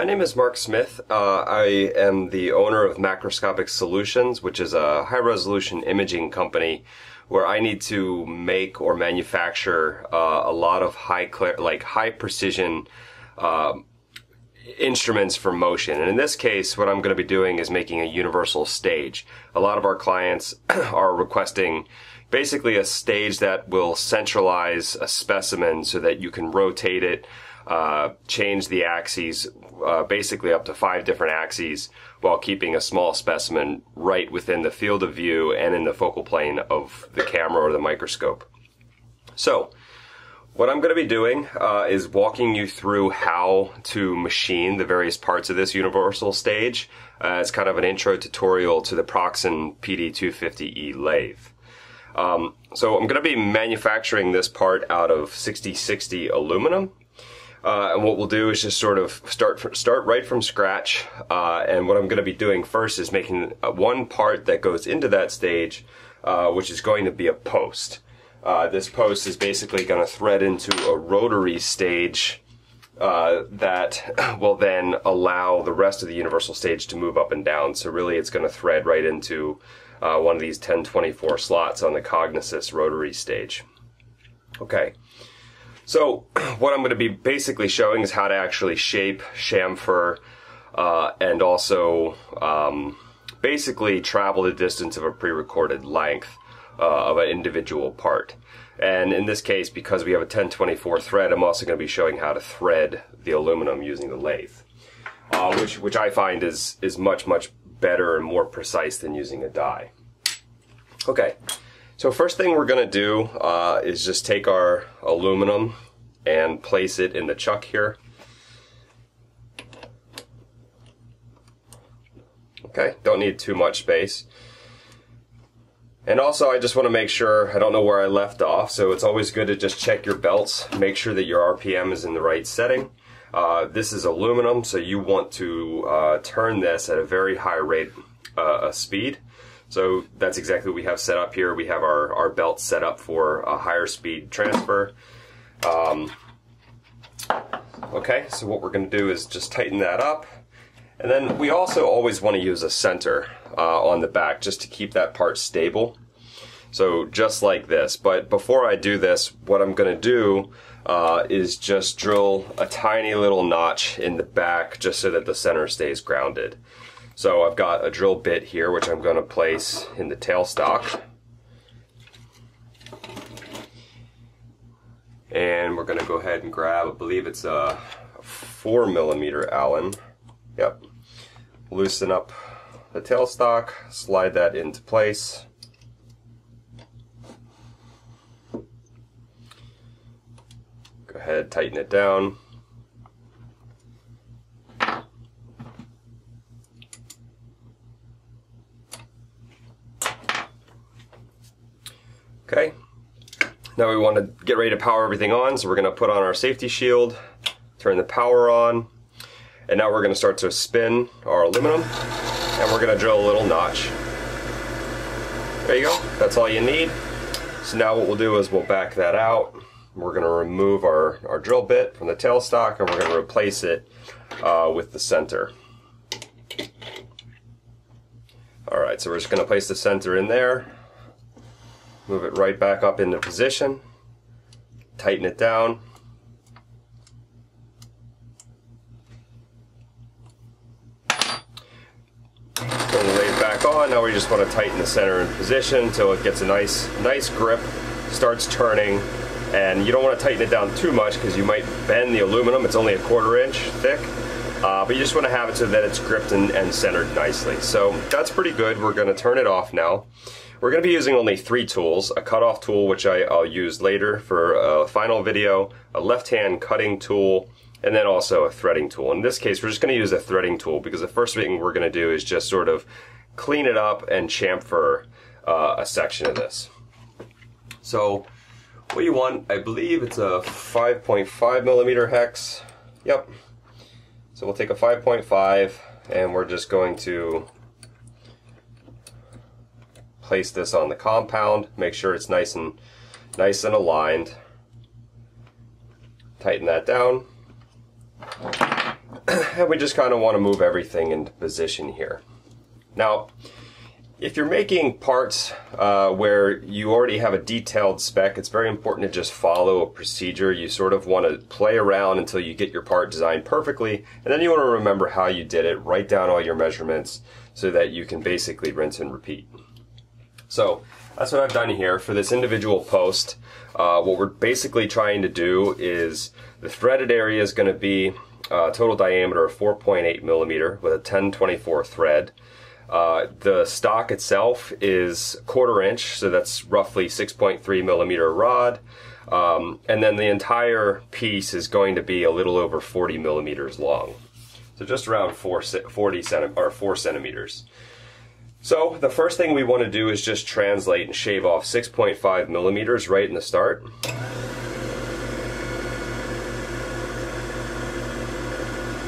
My name is Mark Smith. I am the owner of Macroscopic Solutions, which is a high-resolution imaging company where I need to make or manufacture a lot of high precision instruments for motion. And in this case, what I'm going to be doing is making a universal stage. A lot of our clients are requesting basically a stage that will centralize a specimen so that you can rotate it, change the axes, basically up to 5 different axes, while keeping a small specimen right within the field of view and in the focal plane of the camera or the microscope. So what I'm going to be doing is walking you through how to machine the various parts of this universal stage as kind of an intro tutorial to the Proxxon PD250E lathe. So I'm going to be manufacturing this part out of 6060 aluminum. And what we'll do is just sort of start right from scratch. And what I'm going to be doing first is making one part that goes into that stage, which is going to be a post. This post is basically going to thread into a rotary stage that will then allow the rest of the universal stage to move up and down. So really it's going to thread right into one of these 1024 slots on the Cognosys rotary stage. Okay. So what I'm going to be basically showing is how to actually shape, chamfer, and also basically travel the distance of a pre-recorded length of an individual part. And in this case, because we have a 1024 thread, I'm also going to be showing how to thread the aluminum using the lathe, which I find is much better and more precise than using a die. Okay. So first thing we're going to do is just take our aluminum and place it in the chuck here. Okay, don't need too much space. And also I just want to make sure, I don't know where I left off, so it's always good to just check your belts, make sure that your RPM is in the right setting. This is aluminum, so you want to turn this at a very high rate of speed. So that's exactly what we have set up here. We have our belt set up for a higher speed transfer. Okay, so what we're going to do is just tighten that up. And then we also always want to use a center on the back just to keep that part stable. So just like this. But before I do this, what I'm going to do is just drill a tiny little notch in the back just so that the center stays grounded. So I've got a drill bit here, which I'm going to place in the tailstock. And we're going to go ahead and grab, I believe it's a 4mm Allen. Yep. Loosen up the tailstock, slide that into place. Go ahead, tighten it down. Okay, now we want to get ready to power everything on, so we're going to put on our safety shield, turn the power on, and now we're going to start to spin our aluminum, and we're going to drill a little notch. There you go, that's all you need. So now what we'll do is we'll back that out, we're going to remove our drill bit from the tailstock, and we're going to replace it with the center. Alright, so we're just going to place the center in there. Move it right back up into position, tighten it down. Turn the lathe back on. Now we just want to tighten the center in position until it gets a nice grip, starts turning, and you don't want to tighten it down too much because you might bend the aluminum. It's only a 1/4 inch thick, but you just want to have it so that it's gripped and centered nicely. So that's pretty good. We're going to turn it off now. We're going to be using only 3 tools, a cutoff tool, which I'll use later for a final video, a left-hand cutting tool, and then also a threading tool. In this case, we're just going to use a threading tool because the first thing we're going to do is just sort of clean it up and chamfer a section of this. So what you want, I believe it's a 5.5mm hex. Yep. So we'll take a 5.5 and we're just going to place this on the compound, make sure it's nice and aligned. Tighten that down. and we just kind of want to move everything into position here. Now, if you're making parts where you already have a detailed spec, it's very important to just follow a procedure. You sort of want to play around until you get your part designed perfectly, and then you want to remember how you did it, write down all your measurements so that you can basically rinse and repeat. So that's what I've done here for this individual post. What we're basically trying to do is the threaded area is going to be total diameter of 4.8 millimeter with a 10/24 thread. The stock itself is 1/4 inch, so that's roughly 6.3 millimeter rod, and then the entire piece is going to be a little over 40 millimeters long, so just around 4 centimeters. So the first thing we want to do is just translate and shave off 6.5 millimeters right in the start.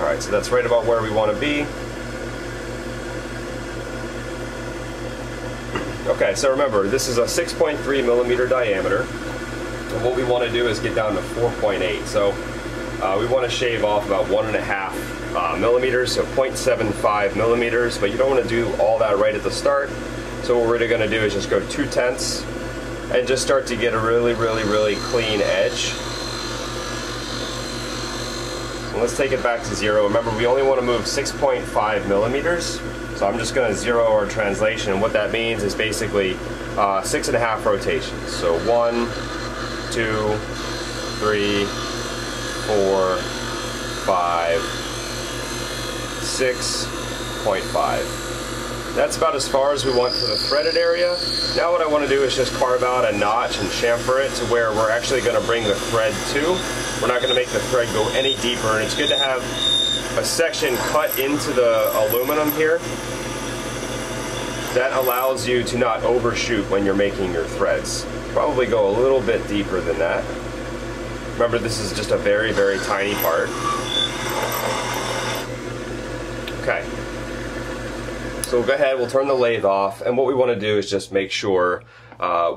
Alright, so that's right about where we want to be. Okay, so remember, this is a 6.3 millimeter diameter, and what we want to do is get down to 4.8. So we want to shave off about 1.5 millimeters, so 0.75 millimeters, but you don't want to do all that right at the start. So what we're going to do is just go 2/10 and just start to get a really clean edge. So let's take it back to zero. Remember, we only want to move 6.5 millimeters. So I'm just going to zero our translation, and what that means is basically 6.5 rotations. So 1, 2, 3, 4, 5, 6.5. That's about as far as we want for the threaded area. Now what I want to do is just carve out a notch and chamfer it to where we're actually going to bring the thread to. We're not going to make the thread go any deeper, and it's good to have a section cut into the aluminum here that allows you to not overshoot when you're making your threads. Probably go a little bit deeper than that. Remember, this is just a very tiny part. Okay, so we'll go ahead, we'll turn the lathe off, and what we want to do is just make sure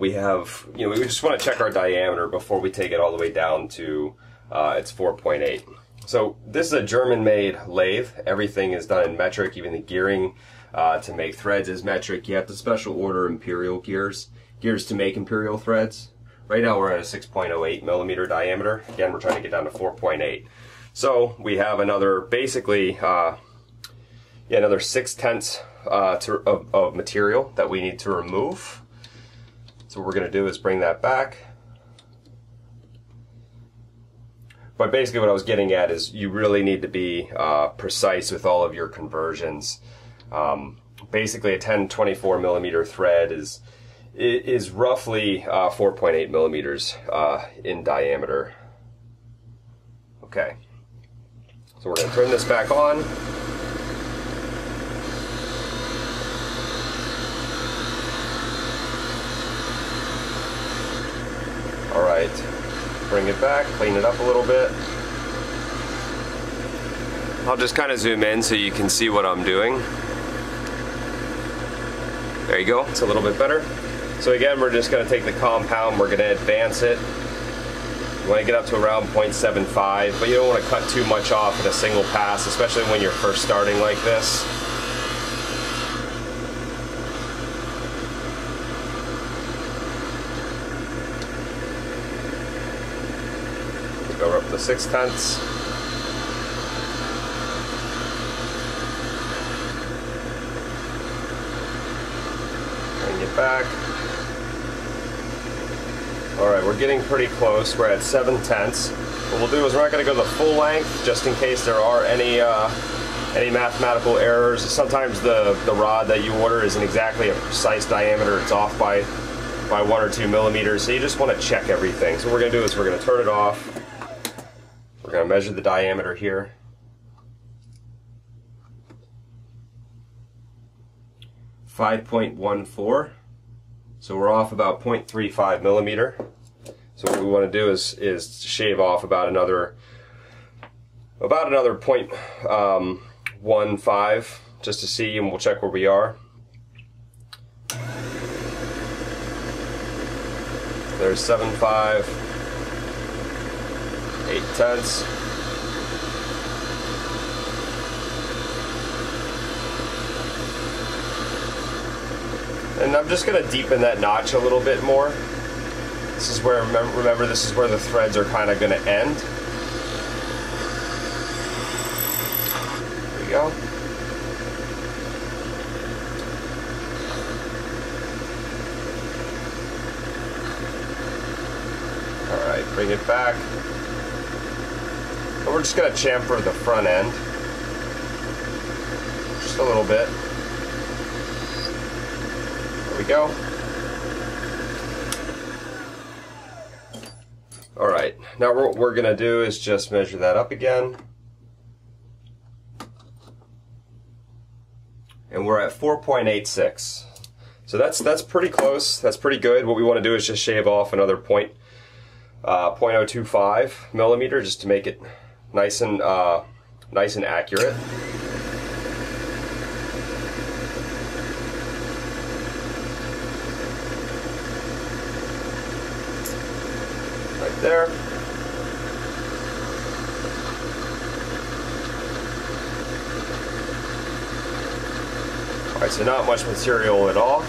we have, we just want to check our diameter before we take it all the way down to its 4.8. So this is a German-made lathe. Everything is done in metric, even the gearing to make threads is metric. You have to special order imperial gears to make imperial threads. Right now we're at a 6.08 millimeter diameter. Again, we're trying to get down to 4.8. So we have another, basically, another 6/10 of material that we need to remove. So what we're gonna do is bring that back. But basically what I was getting at is you really need to be precise with all of your conversions. Basically a 10/24 millimeter thread is roughly 4.8 millimeters in diameter. Okay, so we're going to turn this back on. All right. Bring it back, clean it up a little bit. I'll just kind of zoom in so you can see what I'm doing. There you go, it's a little bit better. So again, we're just going to take the compound, we're going to advance it. You want to get up to around 0.75, but you don't want to cut too much off in a single pass, especially when you're first starting like this. Go up to 6/10. Bring it back. Alright, we're getting pretty close. We're at 7/10. What we'll do is we're not going to go the full length, just in case there are any mathematical errors. Sometimes the rod that you order isn't exactly a precise diameter. It's off by 1 or 2 millimeters, so you just want to check everything. So what we're going to do is we're going to turn it off. We're going to measure the diameter here. .514. So we're off about 0.35 millimeter. So what we want to do is shave off about another 0.15 just to see, and we'll check where we are. There's 7.5. 8/10. And I'm just going to deepen that notch a little bit more. This is where, remember, this is where the threads are kind of going to end. There we go. All right, bring it back. And we're just going to chamfer the front end. Just a little bit. There we go. All right, now what we're going to do is just measure that up again. And we're at 4.86. So that's pretty close, that's pretty good. What we want to do is just shave off another 0.025 millimeter just to make it nice and, accurate. There. Alright, so not much material at all,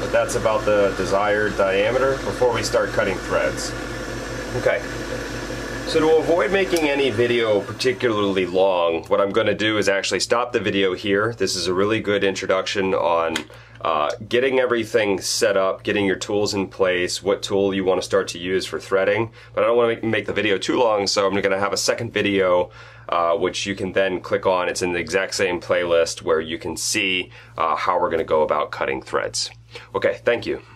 but that's about the desired diameter before we start cutting threads. Okay, so to avoid making any video particularly long, what I'm going to do is actually stop the video here. This is a really good introduction on getting everything set up, getting your tools in place, what tool you want to start to use for threading. But I don't want to make the video too long, so I'm going to have a second video which you can then click on. It's in the exact same playlist where you can see how we're going to go about cutting threads. Okay, thank you.